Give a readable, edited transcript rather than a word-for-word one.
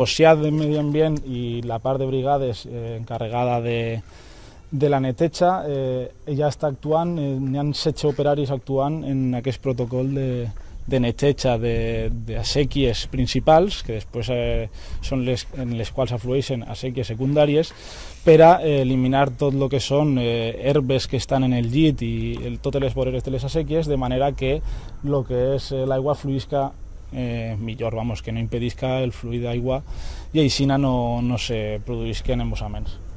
Ossiat de Medio Ambient y la part de brigades encarregada de la neteja, ella està actuant, n'hi ha 16 operaris actuant en aquest protocol de neteja de assèquies principals, que després són les en les quals aflueixen assèquies secundàries, per a eliminar tot el que són herbes que estan en el llit i totes les voreres de les assèquies, de manera que el que és l'aigua fluïsca millor, vamos, que no impedisca el fluir d'aigua i així no se produïsquen embossaments.